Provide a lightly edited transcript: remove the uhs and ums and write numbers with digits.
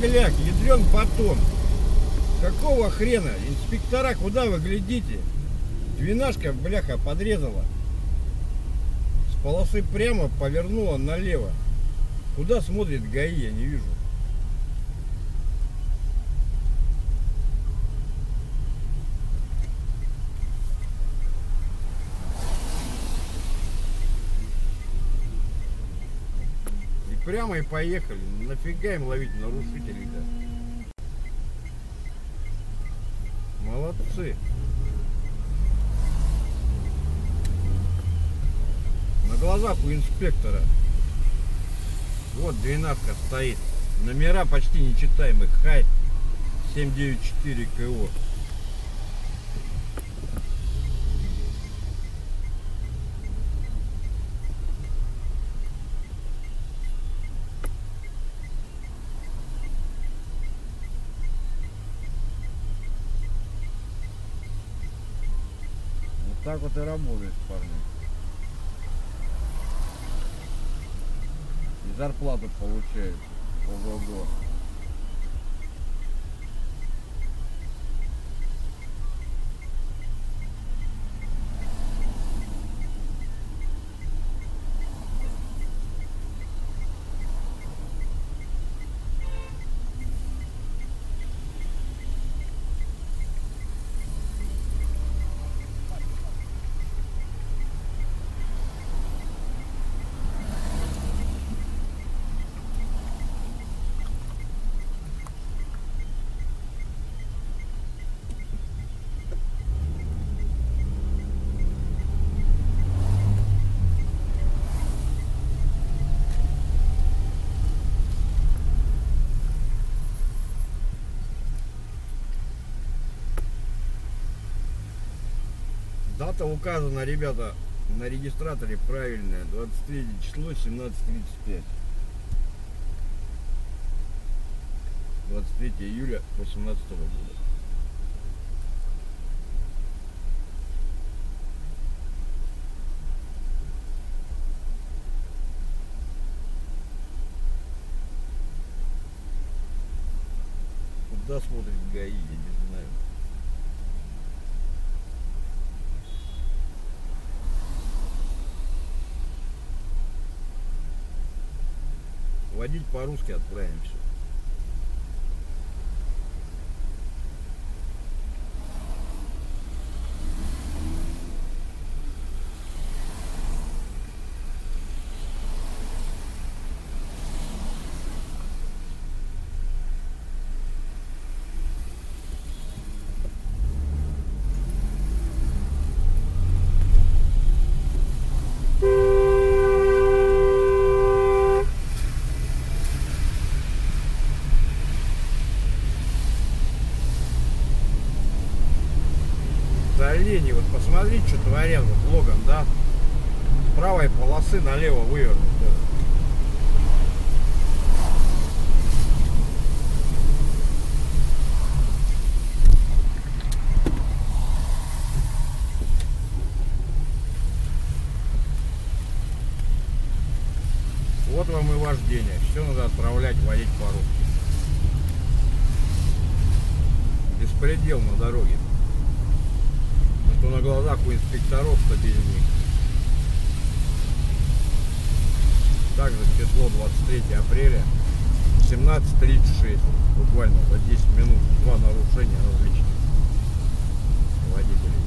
Голяк, ядрен потом. Какого хрена? Инспектора, куда вы глядите? Двенашка, бляха, подрезала. С полосы прямо повернула налево. Куда смотрит ГАИ, я не вижу. Прямо и поехали. Нафига им ловить нарушителей-то? Молодцы. На глазах у инспектора. Вот двенадцатка стоит. Номера почти нечитаемых. Хай 794 КО. Так вот и работает, парни. И зарплату получают. Ого-го. Дата указана, ребята, на регистраторе правильная. 23 число 17:35. 23 июля 2018 года. Куда смотрит ГАИ, я не знаю. Водить по-русски отправимся. Олени, вот посмотрите, что творят вот логом, да? С правой полосы налево вывернут. Вот вам и вождение. Все надо отправлять, водить по-русски. Беспредел на дороге. Что на глазах у инспекторов, что без них. Также число 23 апреля 17:36. Буквально за 10 минут два нарушения различных водителей.